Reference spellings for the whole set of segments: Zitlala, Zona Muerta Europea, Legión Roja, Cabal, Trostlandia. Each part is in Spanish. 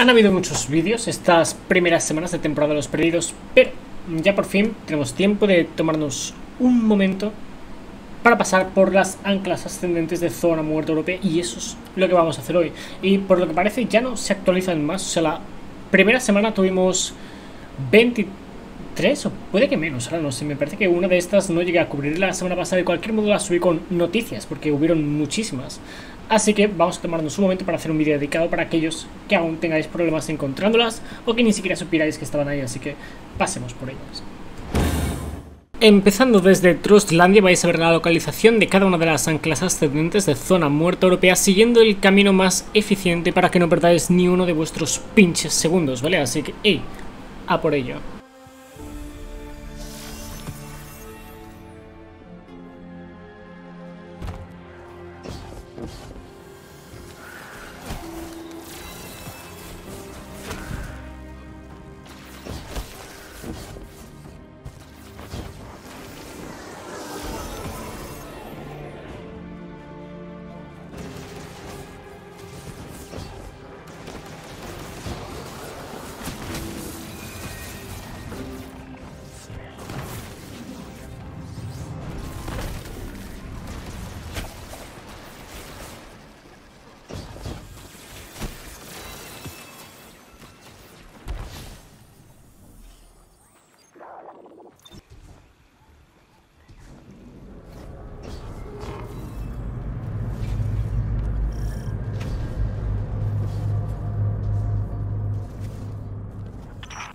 Han habido muchos vídeos estas primeras semanas de temporada de Los Perdidos, pero ya por fin tenemos tiempo de tomarnos un momento para pasar por las anclas ascendentes de Zona Muerta Europea, y eso es lo que vamos a hacer hoy. Y por lo que parece ya no se actualizan más, o sea, la primera semana tuvimos 23, o puede que menos, ahora no sé, me parece que una de estas no llegué a cubrir la semana pasada. De cualquier modo la subí con noticias, porque hubieron muchísimas. Así que vamos a tomarnos un momento para hacer un vídeo dedicado para aquellos que aún tengáis problemas encontrándolas o que ni siquiera supierais que estaban ahí, así que pasemos por ellas. Empezando desde Trostlandia vais a ver la localización de cada una de las anclas ascendentes de Zona Muerta Europea, siguiendo el camino más eficiente para que no perdáis ni uno de vuestros pinches segundos, ¿vale? Así que, ¡ey! ¡A por ello!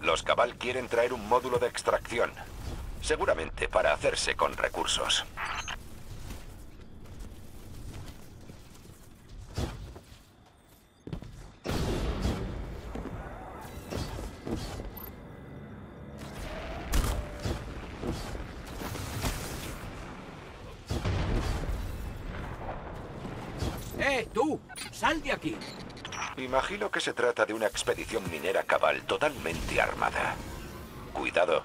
Los Cabal quieren traer un módulo de extracción, seguramente para hacerse con recursos. ¡Tú! ¡Sal de aquí! Imagino que se trata de una expedición minera Cabal totalmente armada. Cuidado.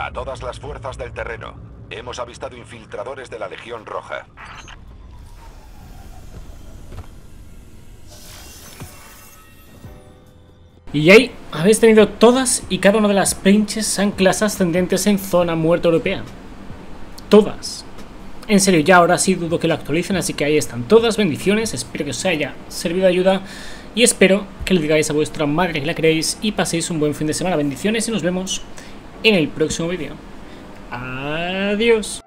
A todas las fuerzas del terreno. Hemos avistado infiltradores de la Legión Roja. Y ya ahí habéis tenido todas y cada una de las pinches anclas ascendentes en Zona Muerta Europea. Todas. En serio, ya ahora sí dudo que lo actualicen, así que ahí están todas. Bendiciones, espero que os haya servido de ayuda y espero que le digáis a vuestra madre que la queréis y paséis un buen fin de semana. Bendiciones y nos vemos en el próximo vídeo. Adiós.